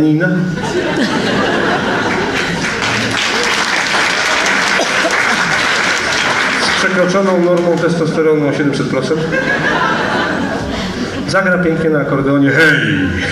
Nina. Z przekroczoną normą testosteronu o 700%. Zagra pięknie na akordeonie. Hej!